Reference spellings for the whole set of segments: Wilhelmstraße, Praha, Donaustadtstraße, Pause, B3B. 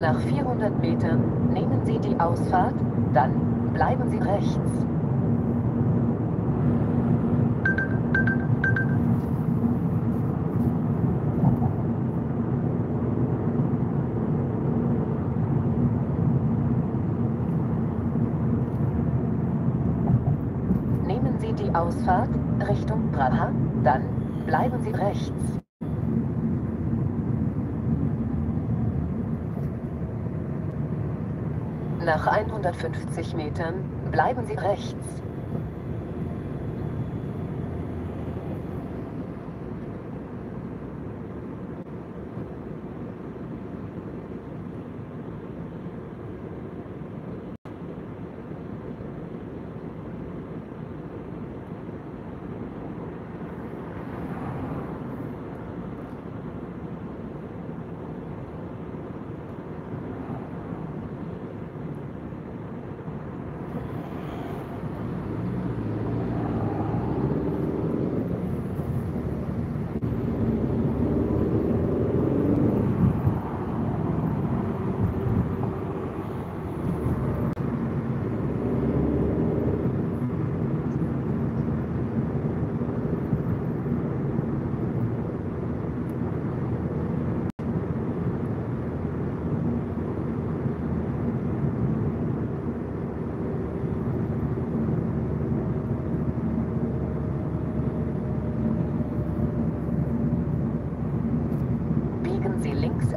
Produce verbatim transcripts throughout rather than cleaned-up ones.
Nach vierhundert Metern nehmen Sie die Ausfahrt, dann bleiben Sie rechts. Nehmen Sie die Ausfahrt Richtung Praha, dann bleiben Sie rechts. Nach hundertfünfzig Metern bleiben Sie rechts.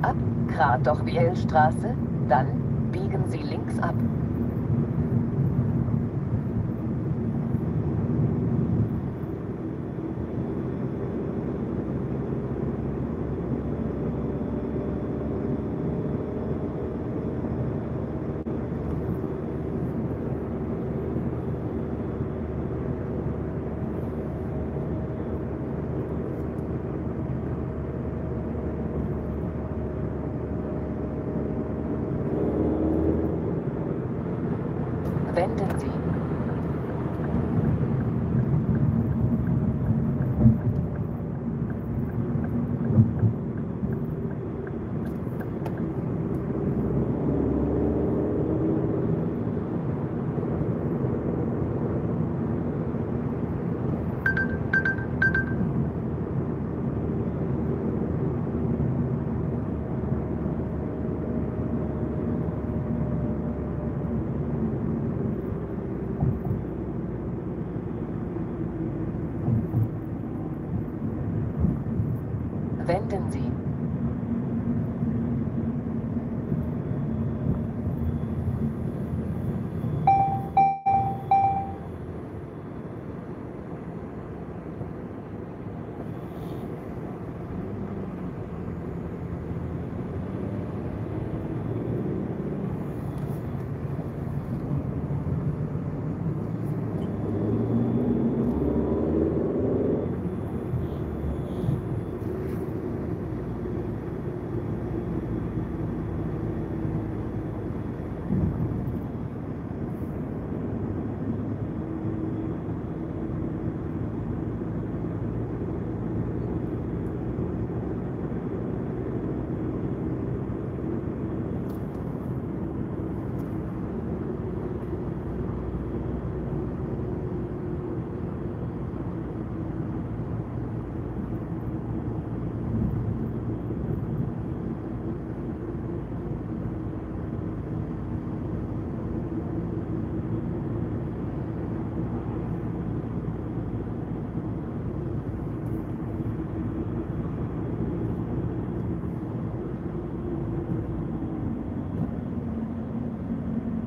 Ab, gerade durch Wilhelmstraße, dann biegen Sie links ab. Wenden Sie. Wenden Sie.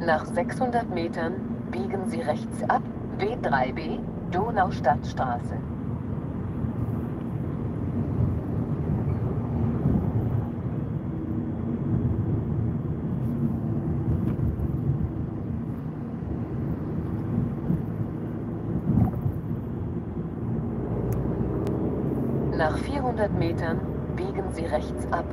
Nach sechshundert Metern biegen Sie rechts ab, B drei B, Donaustadtstraße. Nach vierhundert Metern biegen Sie rechts ab.